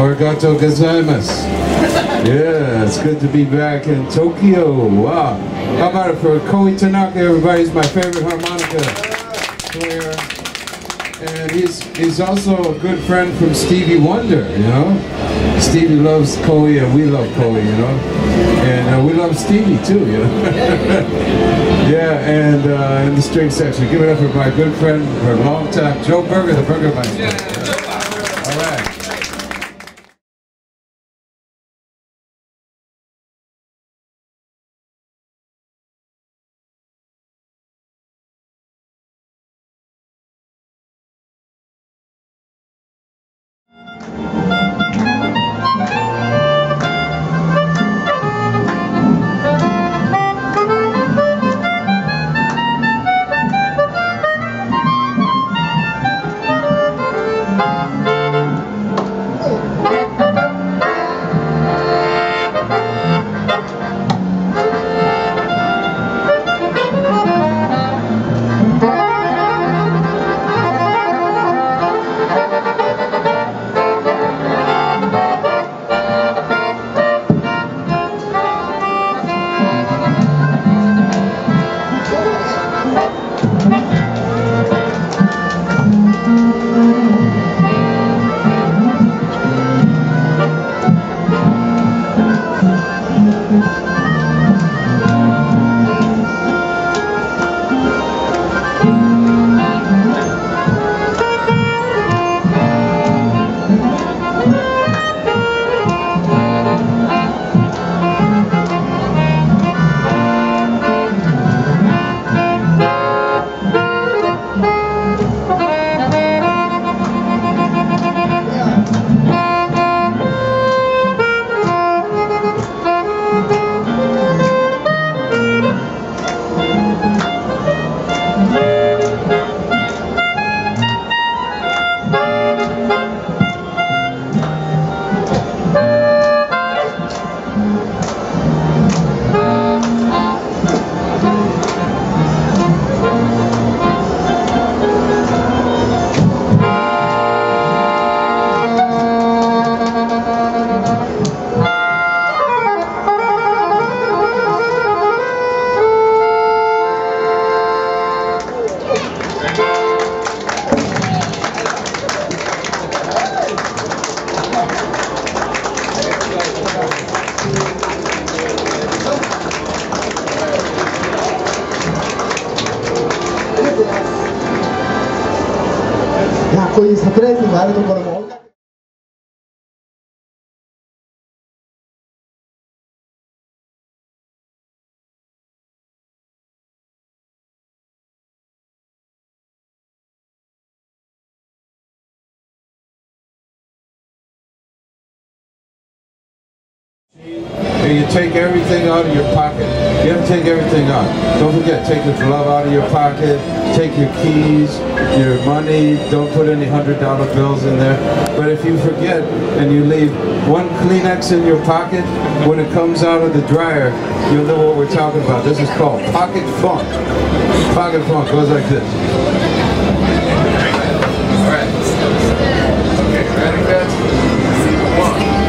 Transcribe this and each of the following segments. Arigato gozaimasu. Yeah, it's good to be back in Tokyo. Wow. How about it for Koei Tanaka, everybody's my favorite harmonica player. And he's also a good friend from Stevie Wonder, you know. Stevie loves Koei and we love Koei, you know. And we love Stevie too, you know. Yeah, and the string section. Give it up for my good friend for a long time, Joe Berger, the Berger Maestro. All right. And you take everything out of your pocket. You have to take everything out. Don't forget, take your glove out of your pocket, take your keys, your money, don't put any $100 bills in there. But if you forget and you leave one Kleenex in your pocket, when it comes out of the dryer, you'll know what we're talking about. This is called pocket funk. Pocket funk goes like this. All right. Okay, ready, guys? One.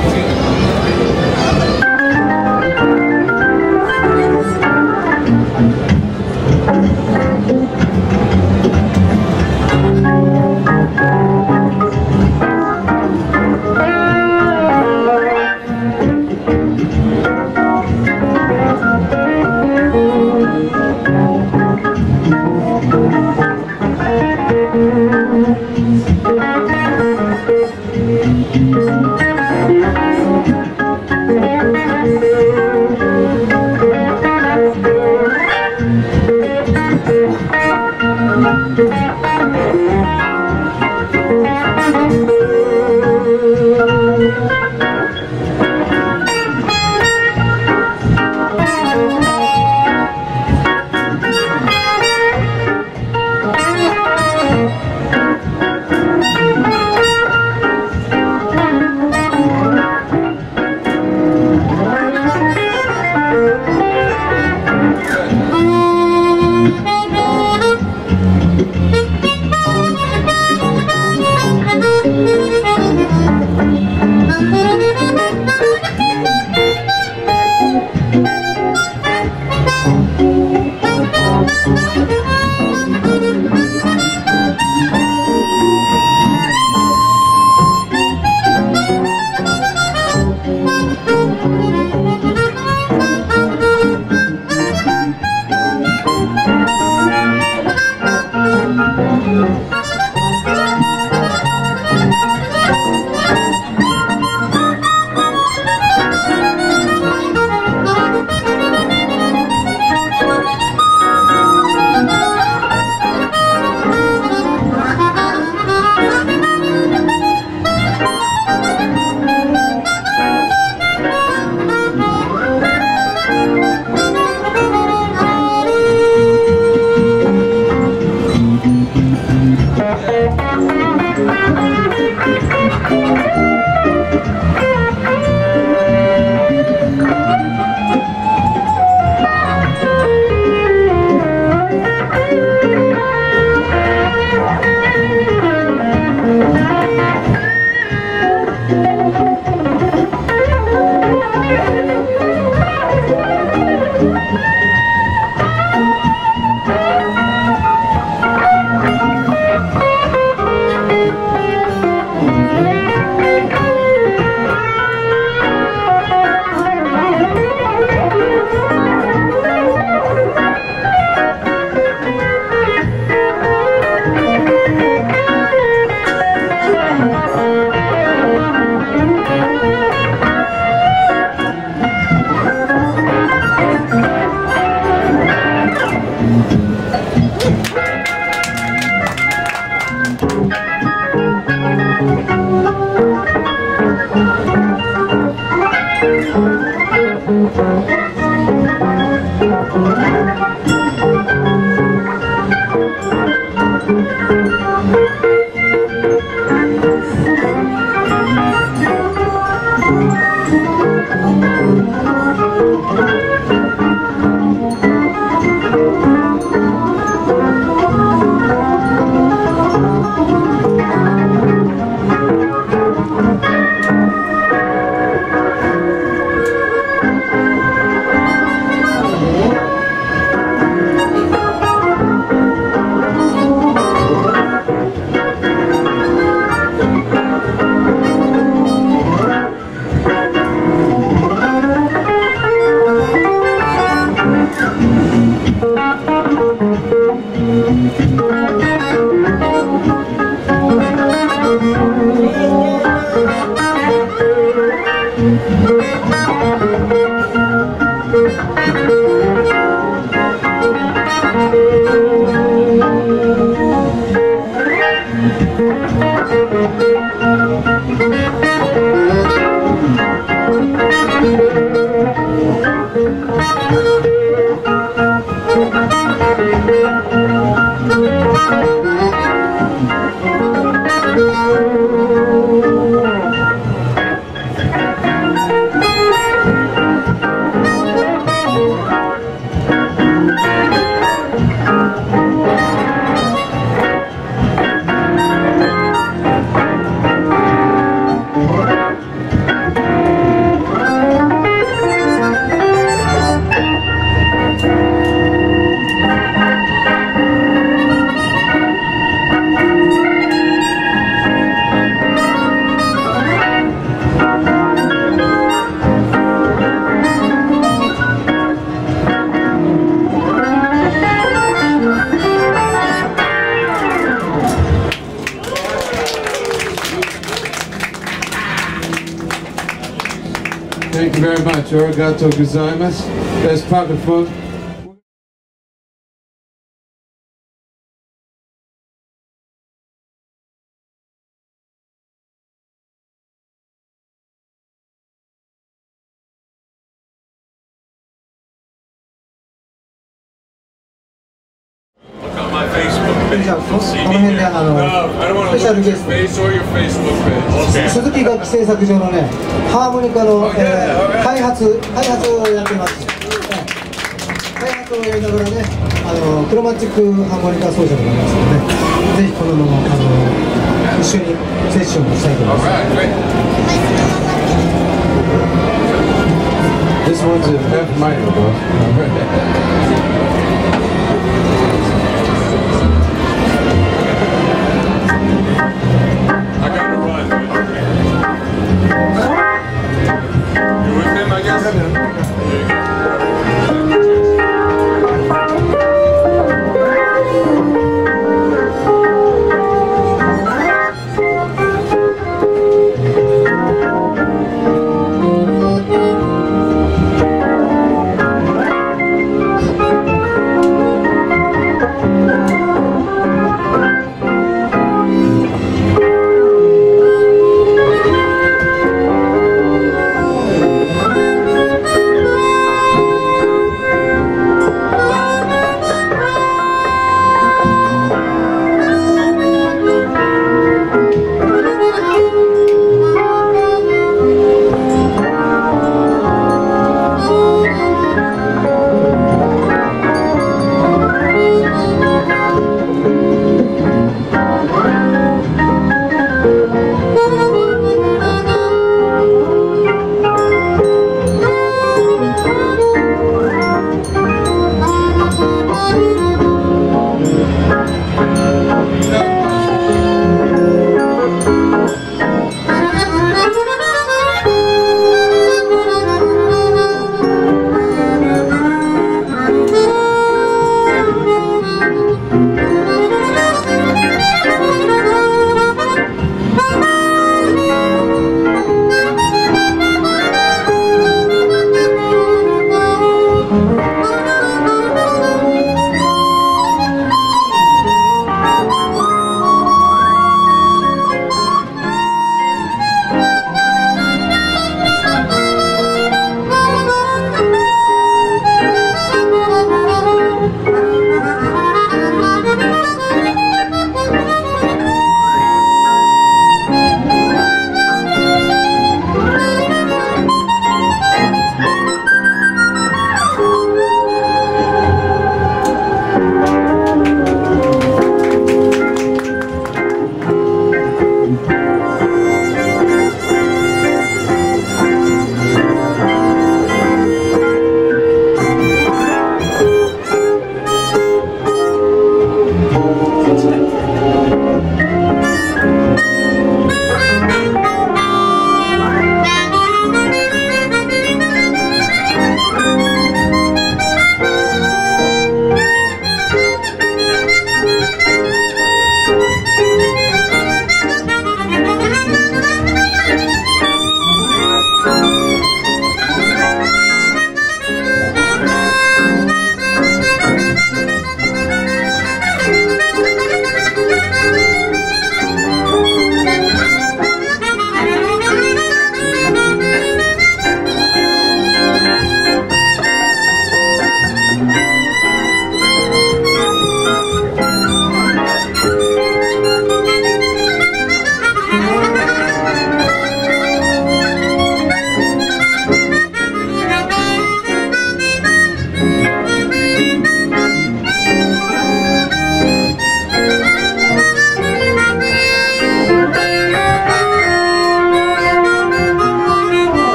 Thank you very much. Arigatou gozaimasu. Best pocket full. 辺でスペシャルゲスト、鈴木楽器製作所のね、ハーモニカの開発をやってます。開発をやりながらね、クロマチックハーモニカ奏者もいますので、ぜひこのまま一緒にセッションをしたいと思います。